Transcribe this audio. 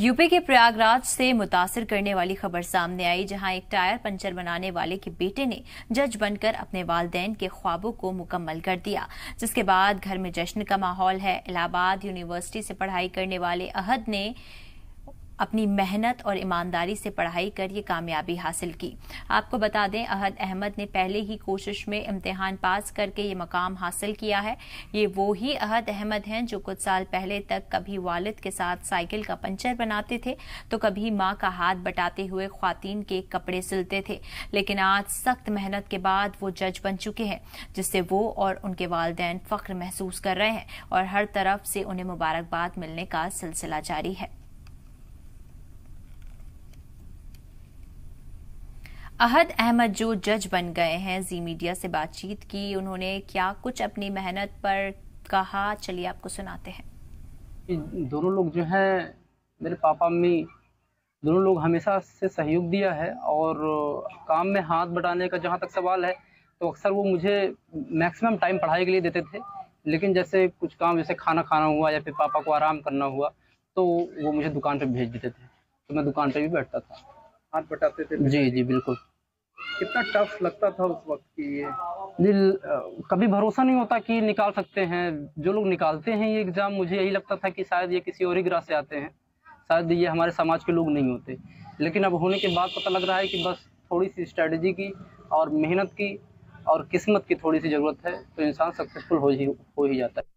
UP के प्रयागराज से मुतासिर करने वाली खबर सामने आई, जहां एक टायर पंचर बनाने वाले के बेटे ने जज बनकर अपने वालिदैन के ख्वाबों को मुकम्मल कर दिया, जिसके बाद घर में जश्न का माहौल है। इलाहाबाद यूनिवर्सिटी से पढ़ाई करने वाले अहद ने अपनी मेहनत और ईमानदारी से पढ़ाई कर ये कामयाबी हासिल की। आपको बता दें, अहद अहमद ने पहले ही कोशिश में इम्तिहान पास करके ये मकाम हासिल किया है। ये वो ही अहद अहमद हैं जो कुछ साल पहले तक कभी वालिद के साथ साइकिल का पंचर बनाते थे तो कभी मां का हाथ बटाते हुए ख्वातीन के कपड़े सिलते थे, लेकिन आज सख्त मेहनत के बाद वो जज बन चुके हैं, जिससे वो और उनके वालिदैन फख्र महसूस कर रहे हैं और हर तरफ से उन्हें मुबारकबाद मिलने का सिलसिला जारी है। अहद अहमद जो जज बन गए हैं, जी मीडिया से बातचीत की, उन्होंने क्या कुछ अपनी मेहनत पर कहा, चलिए आपको सुनाते हैं। दोनों लोग जो हैं, मेरे पापा मम्मी दोनों लोग हमेशा से सहयोग दिया है और काम में हाथ बटाने का जहाँ तक सवाल है तो अक्सर वो मुझे मैक्सिमम टाइम पढ़ाई के लिए देते थे, लेकिन जैसे कुछ काम जैसे खाना खाना हुआ या फिर पापा को आराम करना हुआ तो वो मुझे दुकान पर भेज देते थे, तो मैं दुकान पर भी बैठता था, हाथ बटाते थे। जी जी बिल्कुल। कितना टफ लगता था उस वक्त कि ये दिल कभी भरोसा नहीं होता कि निकाल सकते हैं। जो लोग निकालते हैं ये एग्ज़ाम, मुझे यही लगता था कि शायद ये किसी और ही ग्रह से आते हैं, शायद ये हमारे समाज के लोग नहीं होते, लेकिन अब होने के बाद पता लग रहा है कि बस थोड़ी सी स्ट्रेटजी की और मेहनत की और किस्मत की थोड़ी सी ज़रूरत है तो इंसान सक्सेसफुल हो ही जाता है।